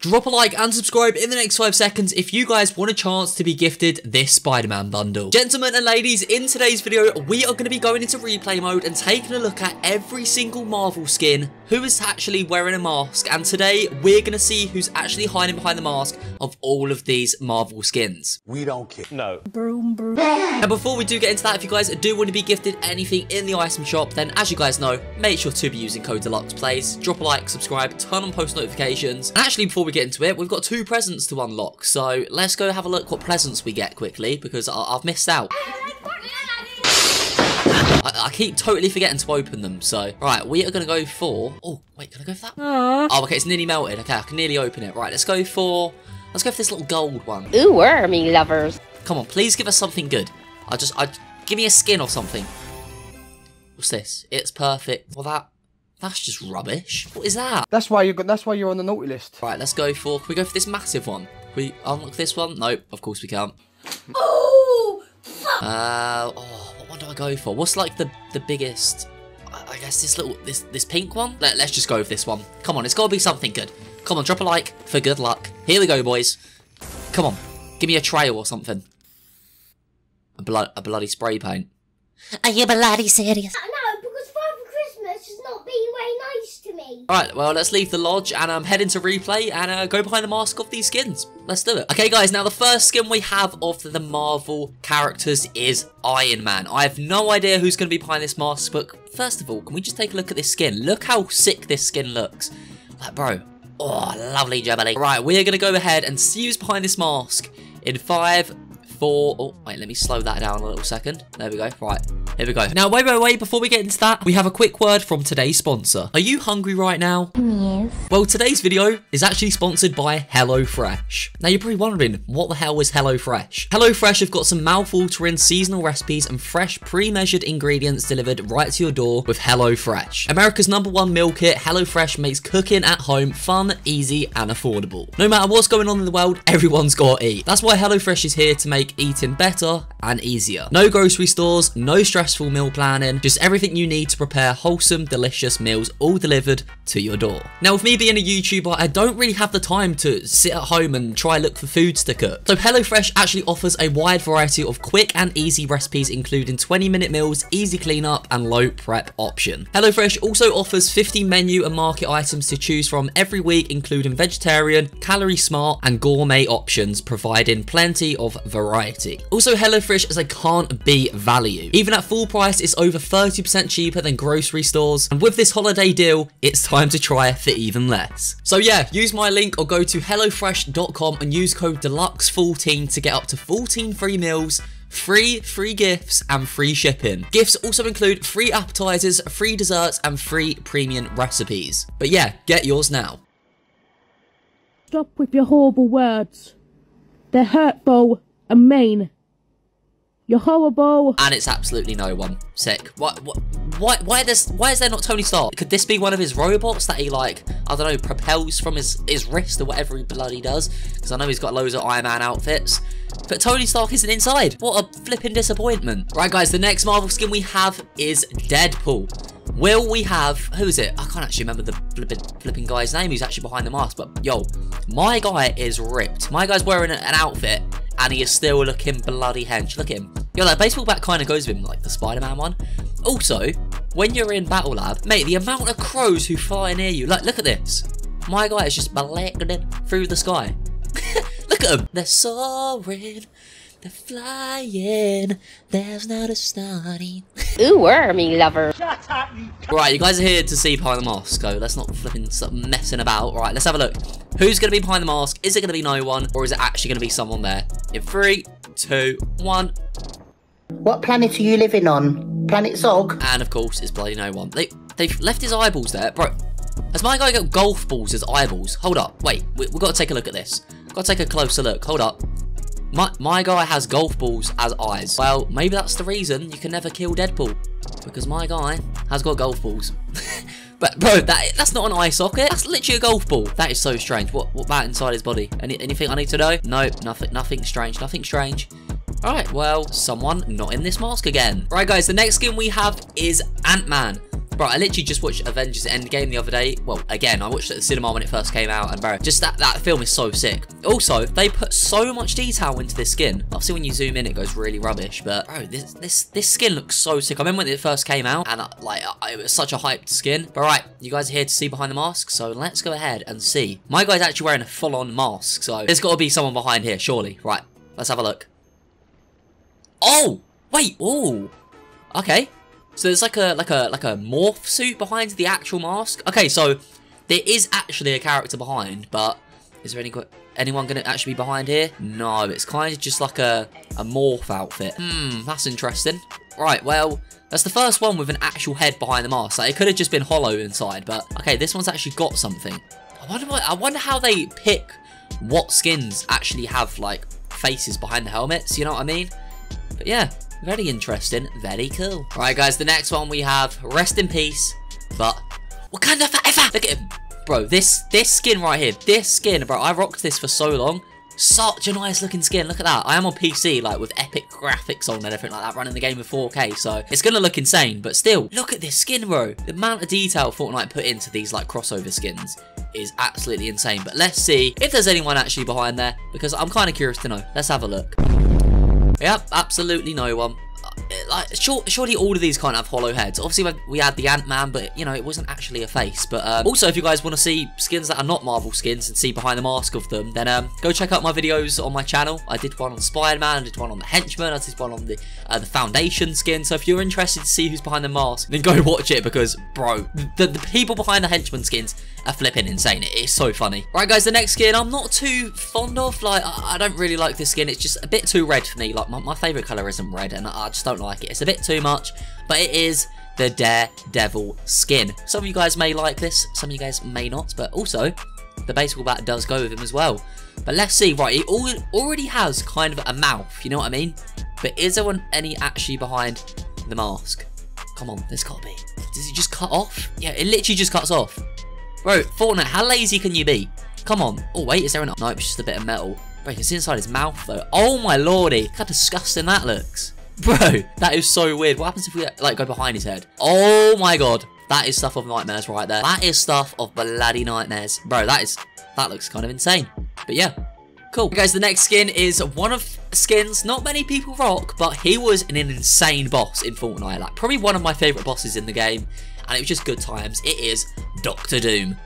Drop a like and subscribe in the next 5 seconds if you guys want a chance to be gifted this Spider-Man bundle. Gentlemen and ladies, in today's video, we are going to be going into replay mode and taking a look at every single Marvel skin, who is actually wearing a mask, and today we're going to see who's actually hiding behind the mask of all of these Marvel skins. We don't care. No. Broom, broom. And before we do get into that, if you guys do want to be gifted anything in the item shop, then as you guys know, make sure to be using code DeluxPlays, drop a like, subscribe, turn on post notifications, and actually before we get into it, we've got 2 presents to unlock, so let's go have a look what presents we get quickly, because I've missed out. I keep totally forgetting to open them, so... Right, we are going to go for... Oh, wait, can I go for that? Aww. Oh, okay, it's nearly melted. Okay, I can nearly open it. Right, let's go for... Let's go for this little gold one. Ooh, wormy lovers. Come on, please give us something good. Give me a skin or something. What's this? It's perfect. Well, that... That's just rubbish. What is that? That's why you're on the naughty list. Right, let's go for... Can we go for this massive one? Can we unlock this one? Nope, of course we can't. Ooh! Oh, what do I go for? What's like the biggest? I guess this little... This pink one? Let's just go with this one. Come on, it's got to be something good. Come on, drop a like for good luck. Here we go, boys. Come on. Give me a trail or something. A bloody spray paint. Are you bloody serious? Alright, well, let's leave the lodge and head into replay and go behind the mask of these skins. Let's do it. Okay, guys, now the first skin we have of the Marvel characters is Iron Man. I have no idea who's going to be behind this mask, but first of all, can we just take a look at this skin? Look how sick this skin looks. Like, bro. Oh, lovely jubbly. Right, we are going to go ahead and see who's behind this mask in 5, 4... Oh, wait, let me slow that down a little second. There we go. Right. Here we go. Now, wait, before we get into that, we have a quick word from today's sponsor. Are you hungry right now? Yes. Well, today's video is actually sponsored by HelloFresh. Now, you're probably wondering, what the hell is HelloFresh? HelloFresh have got some mouth-watering seasonal recipes and fresh, pre-measured ingredients delivered right to your door with HelloFresh. America's #1 meal kit, HelloFresh makes cooking at home fun, easy, and affordable. No matter what's going on in the world, everyone's got to eat. That's why HelloFresh is here to make eating better and easier. No grocery stores, no stressful meal planning, just everything you need to prepare wholesome, delicious meals all delivered to your door. Now, with me being a YouTuber, I don't really have the time to sit at home and try and look for foods to cook. So HelloFresh actually offers a wide variety of quick and easy recipes, including 20-minute meals, easy cleanup, and low prep option. HelloFresh also offers 50 menu and market items to choose from every week, including vegetarian, calorie smart, and gourmet options, providing plenty of variety. Also, HelloFresh is a can't-beat value. Even at full price, it's over 30% cheaper than grocery stores. And with this holiday deal, it's time to try for even less. So yeah, use my link or go to HelloFresh.com and use code DELUXE14 to get up to 14 free meals, free gifts, and free shipping. Gifts also include free appetizers, free desserts, and free premium recipes. But yeah, get yours now. Stop with your horrible words. They're hurtful. A main. You're horrible. And it's absolutely no one. Sick. Why is there not Tony Stark? Could this be one of his robots that he, like, I don't know, propels from his wrist or whatever he bloody does? Because I know he's got loads of Iron Man outfits. But Tony Stark isn't inside. What a flipping disappointment. Right, guys, the next Marvel skin we have is Deadpool. Will we have... Who is it? I can't actually remember the flipping guy's name who's actually behind the mask. But, yo, my guy is ripped. My guy's wearing an outfit. And he is still looking bloody hench. Look at him. Yo, that baseball bat kind of goes with him, like the Spider-Man one. Also, when you're in Battle Lab, mate, the amount of crows who fly near you. Like, look at this. My guy is just balacking through the sky. Look at him. They're soaring. They're flying. There's not a starting. Ooh, wormy lover. Shut up, you... Right, you guys are here to see behind the mask, so let's not flipping stop messing about. Right, let's have a look. Who's going to be behind the mask? Is it going to be no one, or is it actually going to be someone there? In 3, 2, 1. What planet are you living on? Planet Zog? And of course, it's bloody no one. They've left his eyeballs there. Bro, has my guy got golf balls as eyeballs? Hold up. Wait, we've got to take a look at this. Got to take a closer look. Hold up. My guy has golf balls as eyes. Well, maybe that's the reason you can never kill Deadpool. Because my guy has got golf balls. But bro, that's not an eye socket. That's literally a golf ball. That is so strange. What about inside his body? Anything I need to know? Nope, nothing strange. Nothing strange. Alright, well, someone not in this mask again. Right, guys, the next skin we have is Ant-Man. Bro, I literally just watched Avengers Endgame the other day. Well, again, I watched it at the cinema when it first came out, and bro, just that film is so sick. Also, they put so much detail into this skin. Obviously, when you zoom in, it goes really rubbish, but bro, this skin looks so sick. I remember when it first came out, and it was such a hyped skin. But right, you guys are here to see behind the mask, so let's go ahead and see. My guy's actually wearing a full-on mask, so there's got to be someone behind here, surely. Right, let's have a look. Oh, wait, oh, okay. So there's like a morph suit behind the actual mask. Okay, so there is actually a character behind, but is there anyone gonna actually be behind here? No, it's kind of just like a morph outfit. Hmm, that's interesting. Right, well, that's the first one with an actual head behind the mask. Like, it could have just been hollow inside, but okay, this one's actually got something. I wonder how they pick what skins actually have like faces behind the helmets. You know what I mean? But yeah. Very interesting, very cool. Alright guys, the next one we have, rest in peace, but Wakanda forever! Look at him. Bro, this skin right here, this skin, bro, I rocked this for so long. Such a nice looking skin, look at that. I am on PC, like, with epic graphics on and everything like that, running the game with 4K, so it's gonna look insane, but still, look at this skin, bro. The amount of detail Fortnite put into these, like, crossover skins is absolutely insane, but let's see if there's anyone actually behind there, because I'm kind of curious to know. Let's have a look. Yep, absolutely no one. Like, surely all of these can't have hollow heads. Obviously, we had the Ant-Man, but, you know, it wasn't actually a face. But also, if you guys want to see skins that are not Marvel skins and see behind the mask of them, then go check out my videos on my channel. I did one on Spider-Man, I did one on the Henchman, I did one on the Foundation skin. So if you're interested to see who's behind the mask, then go watch it because, bro, the people behind the Henchman skins are flipping insane. It is so funny. Right, guys, the next skin I'm not too fond of. Like, I don't really like this skin. It's just a bit too red for me. Like, my favourite colour isn't red, and I just don't like it. It's a bit too much, but it is the Daredevil skin. Some of you guys may like this, some of you guys may not, but also the baseball bat does go with him as well. But let's see. Right, he already has kind of a mouth, you know what I mean? But is there any actually behind the mask? Come on, there's gotta be. Does he just cut off? Yeah, it literally just cuts off. Bro, Fortnite, how lazy can you be? Come on. Oh wait, is there an... No, it's just a bit of metal. Bro, it's inside his mouth though. Oh my lordy, look how disgusting that looks. Bro, that is so weird. What happens if we, like, go behind his head? Oh my god. That is stuff of nightmares right there. That is stuff of bloody nightmares. Bro, that looks kind of insane. But yeah, cool. Guys, the next skin is one of skins not many people rock, but he was an insane boss in Fortnite. Like, probably one of my favourite bosses in the game. And it was just good times. It is Doctor Doom.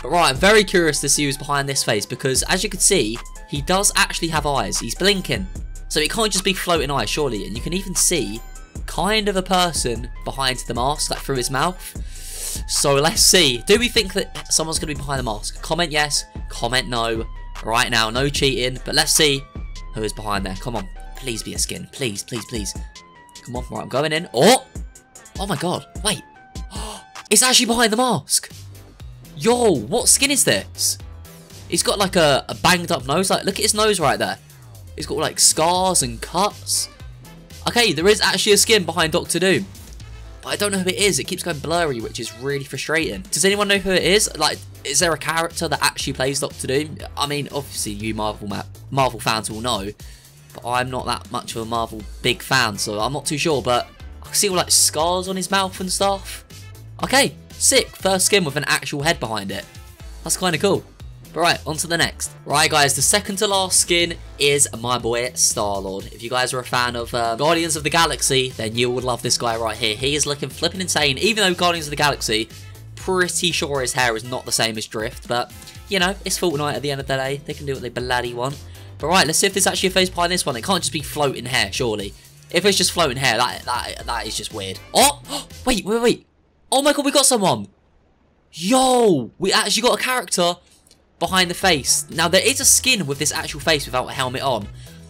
But right, I'm very curious to see who's behind this face because, as you can see, he does actually have eyes. He's blinking. So it can't just be floating eyes, surely. And you can even see kind of a person behind the mask, like through his mouth. So let's see. Do we think that someone's going to be behind the mask? Comment yes, comment no. Right now, no cheating. But let's see who is behind there. Come on. Please be a skin. Please, please, please. Come on. Right, I'm going in. Oh! Oh my god. Wait. It's actually behind the mask. Yo, what skin is this? He's got like a banged up nose. Like, look at his nose right there. It's got, like, scars and cuts. Okay, there is actually a skin behind Doctor Doom. But I don't know who it is. It keeps going blurry, which is really frustrating. Does anyone know who it is? Like, is there a character that actually plays Doctor Doom? I mean, obviously, you Marvel fans will know. But I'm not that much of a Marvel big fan, so I'm not too sure. But I can see all, like, scars on his mouth and stuff. Okay, sick. First skin with an actual head behind it. That's kind of cool. Right, on to the next. Right, guys, the second to last skin is my boy Star-Lord. If you guys are a fan of Guardians of the Galaxy, then you would love this guy right here. He is looking flipping insane, even though Guardians of the Galaxy, pretty sure his hair is not the same as Drift, but, you know, it's Fortnite at the end of the day. They can do what they bloody want. But right, let's see if there's actually a face behind this one. It can't just be floating hair, surely. If it's just floating hair, that is just weird. Oh, wait. Oh my god, we got someone. Yo, we actually got a character behind the face. Now, there is a skin with this actual face without a helmet on.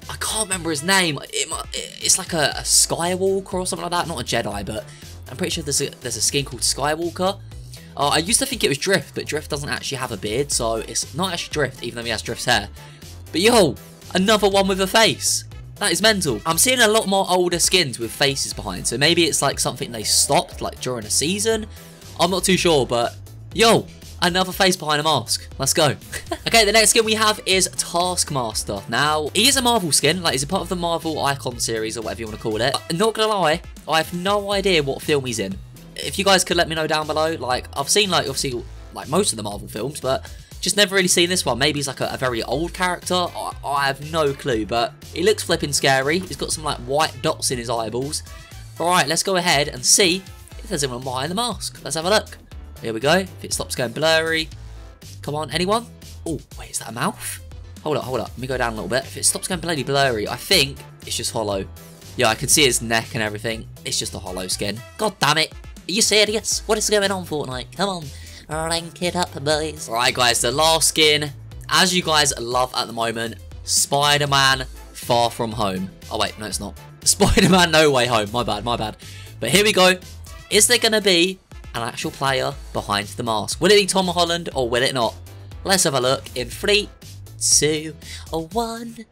I can't remember his name. It's like a Skywalker or something like that. Not a Jedi, but I'm pretty sure there's a skin called Skywalker. I used to think it was Drift, but Drift doesn't actually have a beard, so it's not actually Drift, even though he has Drift's hair. But yo, another one with a face. That is mental. I'm seeing a lot more older skins with faces behind, so maybe it's like something they stopped, like, during a season. I'm not too sure, but yo, another face behind a mask. Let's go. Okay, the next skin we have is Taskmaster. Now, he is a Marvel skin. Like, he's a part of the Marvel Icon series or whatever you want to call it. Not gonna lie, I have no idea what film he's in. if you guys could let me know down below, like, I've seen, like, obviously, like, most of the Marvel films, but just never really seen this one. Maybe he's, like, a very old character. I have no clue, but he looks flipping scary. He's got some, like, white dots in his eyeballs. Alright, let's go ahead and see if there's anyone behind the mask. Let's have a look. Here we go. If it stops going blurry. Come on, anyone? Oh, wait, is that a mouth? Hold up, hold up. Let me go down a little bit. If it stops going bloody blurry, I think it's just hollow. Yeah, I can see his neck and everything. It's just a hollow skin. God damn it. Are you serious? What is going on, Fortnite? Come on. Rank it up, boys. Alright, guys, the last skin, as you guys love at the moment, Spider-Man Far From Home. Oh, wait, no, it's not. Spider-Man No Way Home. My bad, my bad. But here we go. Is there going to be an actual player behind the mask? Will it be Tom Holland or will it not? Let's have a look in 3, 2, 1.